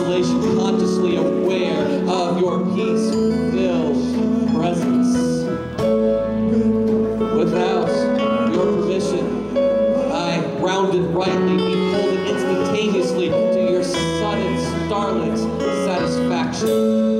isolation, consciously aware of your peace-filled presence. Without your permission, I rounded rightly, beholden instantaneously to your sudden, starlit satisfaction.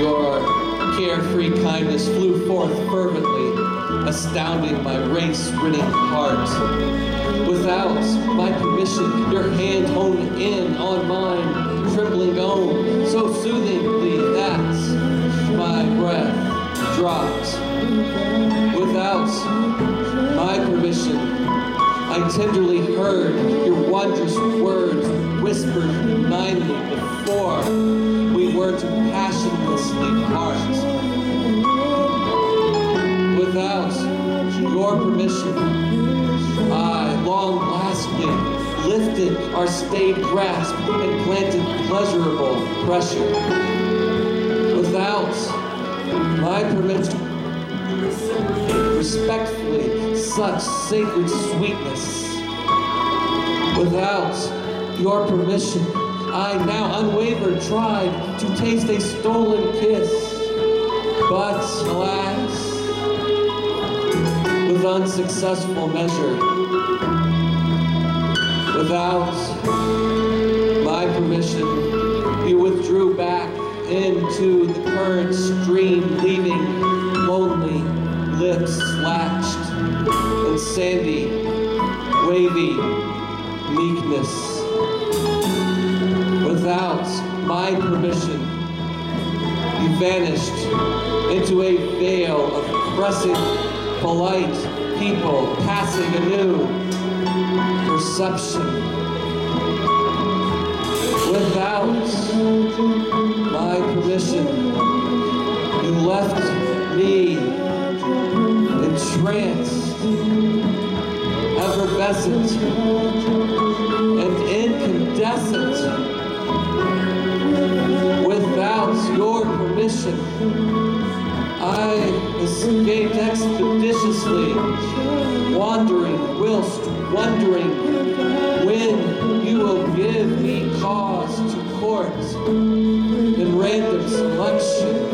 Your carefree kindness flew forth fervently, astounding my race-ridden heart. Without my permission, your hand honed in on mine, trembling on, so soothingly that my breath dropped. Without my permission, I tenderly heard your wondrous words whispered kindly before we were to passionlessly part. Without your permission, I long-lastingly lifted our staid grasp and planted pleasurable pressure. Without my permission, respectfully, such sacred sweetness. Without your permission, I now unwavered tried to taste a stolen kiss, but alas, with unsuccessful measure. Without my permission, you withdrew back into the current stream, leaving lonely lips latched in sandy, wavy meekness. Without my permission, you vanished into a veil of pressing, polite people passing a new perception. Without my permission, you left me entranced, effervescent, and incandescent. Without your permission, I escaped expeditiously, wandering whilst wondering when you will give me cause to court in random selection.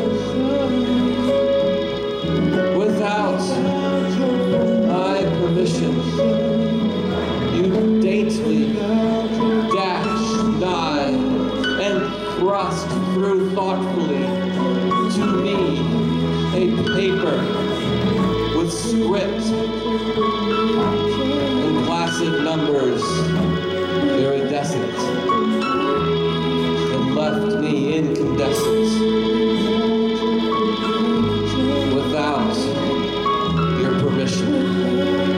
Without my permission, you daintily dashed nigh and thrust through thoughtfully to me a paper with script and placid numbers iridescent, and left me incandescent. Your permission.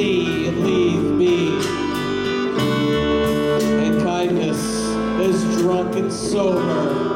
see and leave me. And kindness is drunk and sober.